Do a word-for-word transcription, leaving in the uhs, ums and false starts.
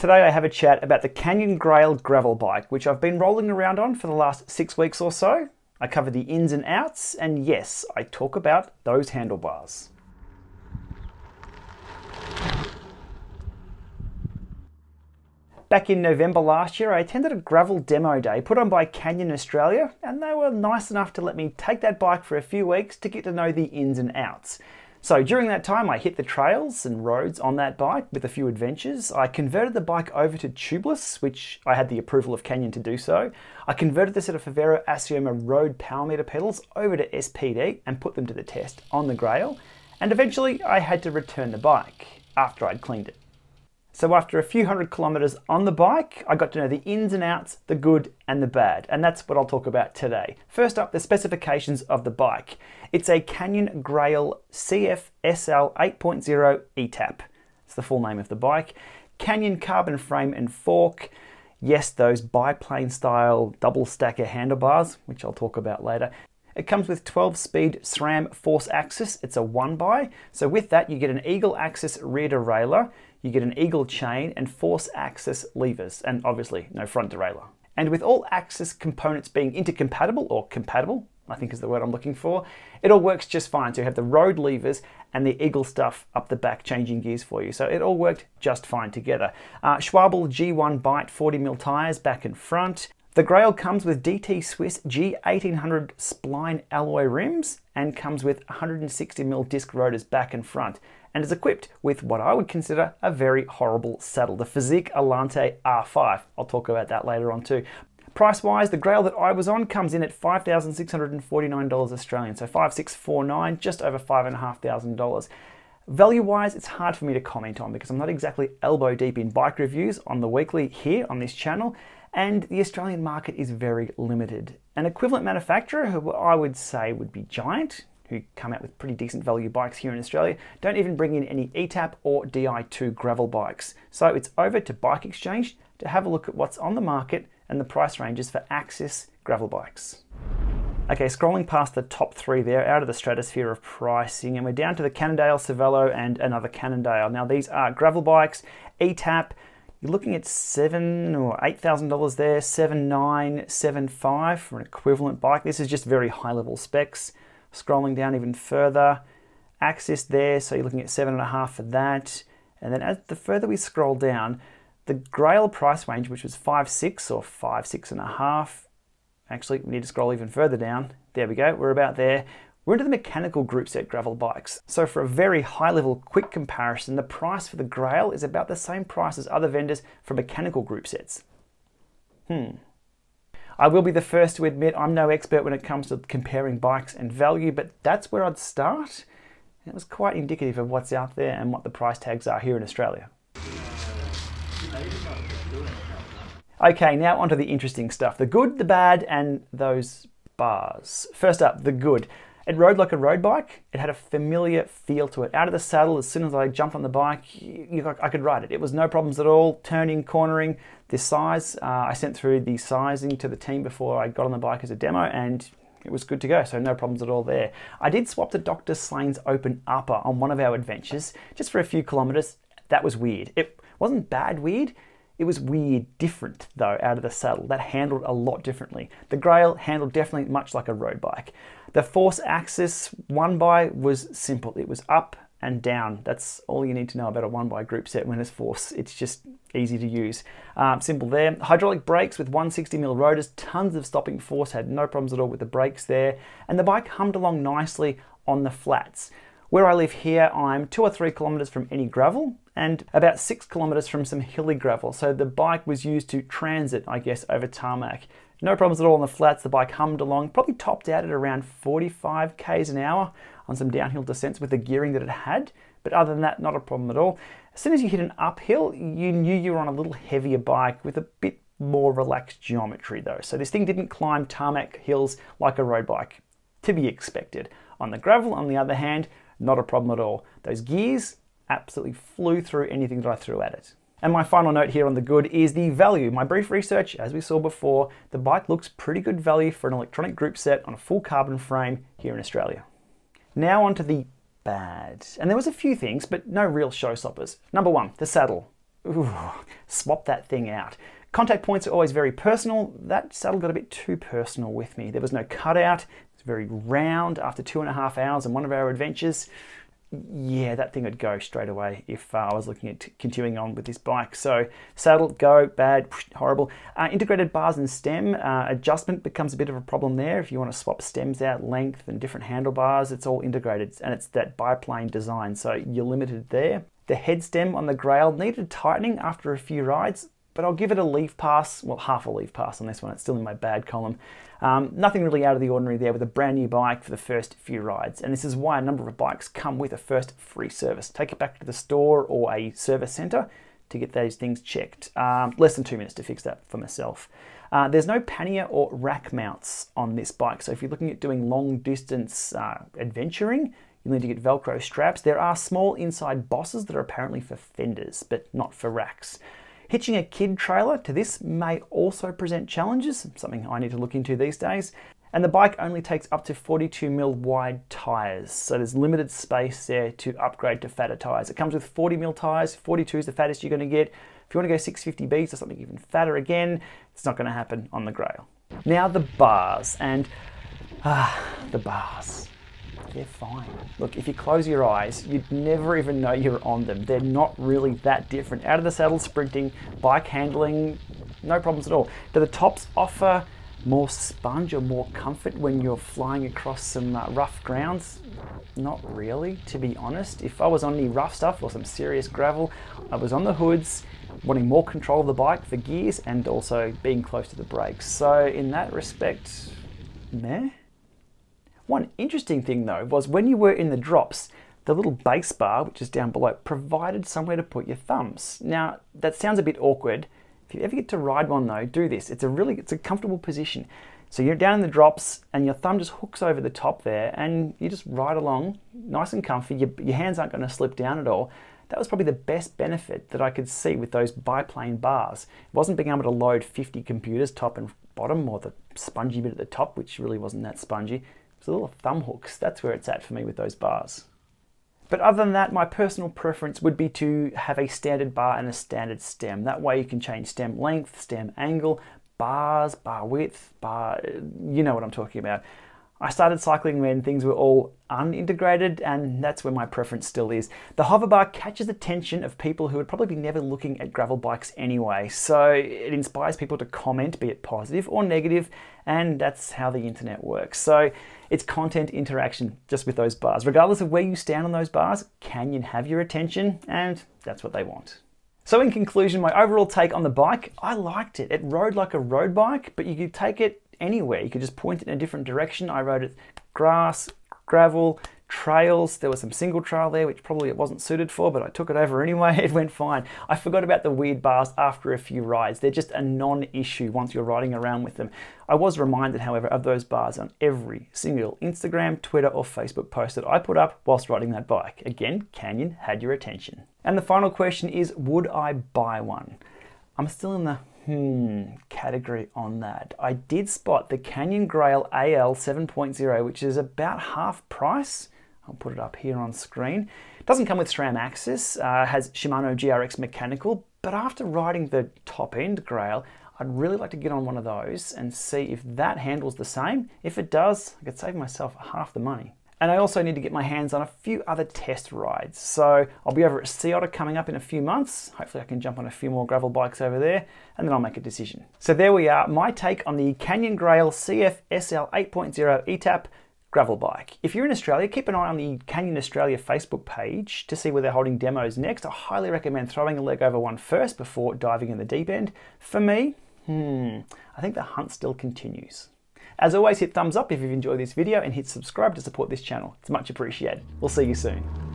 Today I have a chat about the Canyon Grail gravel bike, which I've been rolling around on for the last six weeks or so. I cover the ins and outs, and yes, I talk about those handlebars. Back in November last year, I attended a gravel demo day put on by Canyon Australia, and they were nice enough to let me take that bike for a few weeks to get to know the ins and outs. So during that time, I hit the trails and roads on that bike with a few adventures. I converted the bike over to tubeless, which I had the approval of Canyon to do so. I converted the set of Favero Assioma road power meter pedals over to S P D and put them to the test on the Grail. And eventually I had to return the bike after I'd cleaned it. So after a few hundred kilometers on the bike, I got to know the ins and outs, the good and the bad, and that's what I'll talk about today. First up, the specifications of the bike. It's a Canyon Grail C F S L eight point oh E T A P. It's the full name of the bike. Canyon carbon frame and fork. Yes, those biplane style double stacker handlebars, which I'll talk about later. It comes with twelve speed SRAM Force A X S. It's a one by. So with that, you get an Eagle A X S rear derailleur, you get an Eagle chain and Force A X S levers, and obviously no front derailleur. And with all A X S components being intercompatible, or compatible, I think is the word I'm looking for, it all works just fine. So you have the road levers and the Eagle stuff up the back changing gears for you. So it all worked just fine together. Uh, Schwalbe G one-Bite forty mil tires back and front. The Grail comes with D T Swiss G eighteen hundred spline alloy rims and comes with one hundred sixty mil disc rotors back and front, and is equipped with what I would consider a very horrible saddle, the Fizik Aliante R five. I'll talk about that later on too. Price-wise, the Grail that I was on comes in at five thousand six hundred forty-nine dollars Australian, so five thousand six hundred forty-nine dollars, just over five thousand five hundred dollars. Value-wise, it's hard for me to comment on because I'm not exactly elbow deep in bike reviews on the weekly here on this channel, and the Australian market is very limited. An equivalent manufacturer, who I would say would be Giant, who come out with pretty decent value bikes here in Australia, don't even bring in any E T A P or D I two gravel bikes. So it's over to Bike Exchange to have a look at what's on the market and the price ranges for A X S gravel bikes. Okay, scrolling past the top three there, out of the stratosphere of pricing, and we're down to the Cannondale, Cervelo, and another Cannondale. Now these are gravel bikes, E T A P. You're looking at seven or eight thousand dollars there, seven nine, seven five for an equivalent bike. This is just very high-level specs. Scrolling down even further, A X S there, so you're looking at seven and a half for that. And then as the further we scroll down, the Grail price range, which was five six or five six and a half. Actually, we need to scroll even further down. There we go. We're about there. We're into the mechanical groupset gravel bikes. So for a very high-level quick comparison, the price for the Grail is about the same price as other vendors for mechanical groupsets. Hmm. I will be the first to admit I'm no expert when it comes to comparing bikes and value, but that's where I'd start. It was quite indicative of what's out there and what the price tags are here in Australia. Okay, now onto the interesting stuff. The good, the bad, and those bars. First up, the good. It rode like a road bike. It had a familiar feel to it. Out of the saddle, as soon as I jumped on the bike, you, you, I could ride it. It was no problems at all, turning, cornering. The size, uh, I sent through the sizing to the team before I got on the bike as a demo, and it was good to go, so no problems at all there. I did swap the Doctor Slane's open upper on one of our adventures, just for a few kilometers. That was weird. It wasn't bad weird. It was weird, different though, out of the saddle. That handled a lot differently. The Grail handled definitely much like a road bike. The Force A X S one by was simple. It was up and down. That's all you need to know about a one by groupset when it's Force. It's just easy to use. Um, simple there. Hydraulic brakes with one hundred sixty mil rotors, tons of stopping force, had no problems at all with the brakes there. And the bike hummed along nicely on the flats. Where I live here, I'm two or three kilometers from any gravel and about six kilometers from some hilly gravel. So the bike was used to transit, I guess, over tarmac. No problems at all on the flats. The bike hummed along, probably topped out at around forty-five k's an hour on some downhill descents with the gearing that it had. But other than that, not a problem at all. As soon as you hit an uphill, you knew you were on a little heavier bike with a bit more relaxed geometry though. So this thing didn't climb tarmac hills like a road bike, to be expected. On the gravel, on the other hand, not a problem at all. Those gears absolutely flew through anything that I threw at it. And my final note here on the good is the value. My brief research, as we saw before, the bike looks pretty good value for an electronic group set on a full carbon frame here in Australia. Now onto the bad. And there was a few things, but no real showstoppers. Number one, the saddle. ooh, swap that thing out. Contact points are always very personal. That saddle got a bit too personal with me. There was no cutout. It's very round after two and a half hours on one of our adventures. Yeah, that thing would go straight away if uh, I was looking at continuing on with this bike. So saddle, go, bad, horrible. Uh, integrated bars and stem, uh, adjustment becomes a bit of a problem there. If you want to swap stems out, length and different handlebars, it's all integrated and it's that biplane design. So you're limited there. The head stem on the Grail needed tightening after a few rides, but I'll give it a leave pass, well, half a leave pass on this one. It's still in my bad column. Um, nothing really out of the ordinary there with a brand new bike for the first few rides. And this is why a number of bikes come with a first free service. Take it back to the store or a service center to get those things checked. Um, less than two minutes to fix that for myself. Uh, there's no pannier or rack mounts on this bike. So if you're looking at doing long distance uh, adventuring, you'll need to get Velcro straps. There are small inside bosses that are apparently for fenders, but not for racks. Hitching a kid trailer to this may also present challenges, something I need to look into these days. And the bike only takes up to forty-two mil wide tires, so there's limited space there to upgrade to fatter tires. It comes with forty mil tires, forty-two is the fattest you're gonna get. If you wanna go six fifty Bs or something even fatter again, it's not gonna happen on the Grail. Now the bars, and ah, the bars. They're fine. Look, if you close your eyes, you'd never even know you're on them. They're not really that different. Out of the saddle, sprinting, bike handling, no problems at all. Do the tops offer more sponge or more comfort when you're flying across some uh, rough grounds? Not really, to be honest. If I was on any rough stuff or some serious gravel, I was on the hoods, wanting more control of the bike for gears and also being close to the brakes. So in that respect, meh. One interesting thing though was when you were in the drops, the little base bar, which is down below, provided somewhere to put your thumbs. Now that sounds a bit awkward. If you ever get to ride one though, do this. It's a really, it's a comfortable position. So you're down in the drops and your thumb just hooks over the top there and you just ride along nice and comfy. Your, your hands aren't going to slip down at all. That was probably the best benefit that I could see with those biplane bars. It wasn't being able to load fifty computers top and bottom, or the spongy bit at the top, which really wasn't that spongy. So little thumb hooks, that's where it's at for me with those bars. But other than that, my personal preference would be to have a standard bar and a standard stem. That way you can change stem length, stem angle, bars, bar width, bar, you know what I'm talking about. I started cycling when things were all unintegrated, and that's where my preference still is. The hover bar catches the attention of people who would probably be never looking at gravel bikes anyway, so it inspires people to comment, be it positive or negative, and that's how the internet works. So it's content interaction just with those bars. Regardless of where you stand on those bars, Canyon have your attention, and that's what they want. So in conclusion, my overall take on the bike, I liked it. It rode like a road bike, but you could take it anywhere. You could just point it in a different direction. I rode it grass, gravel, trails. There was some single trail there, which probably it wasn't suited for, but I took it over anyway. It went fine. I forgot about the weird bars after a few rides. They're just a non-issue once you're riding around with them. I was reminded, however, of those bars on every single Instagram, Twitter, or Facebook post that I put up whilst riding that bike. Again, Canyon had your attention. And the final question is, would I buy one? I'm still in the Hmm, category on that. I did spot the Canyon Grail A L seven point oh, which is about half price. I'll put it up here on screen. It doesn't come with SRAM axis, uh, has Shimano G R X mechanical, but after riding the top end Grail, I'd really like to get on one of those and see if that handles the same. If it does, I could save myself half the money. And I also need to get my hands on a few other test rides. So I'll be over at Sea Otter coming up in a few months. Hopefully I can jump on a few more gravel bikes over there and then I'll make a decision. So there we are, my take on the Canyon Grail C F S L eight point oh E T A P gravel bike. If you're in Australia, keep an eye on the Canyon Australia Facebook page to see where they're holding demos next. I highly recommend throwing a leg over one first before diving in the deep end. For me, hmm, I think the hunt still continues. As always, hit thumbs up if you've enjoyed this video and hit subscribe to support this channel. It's much appreciated. We'll see you soon.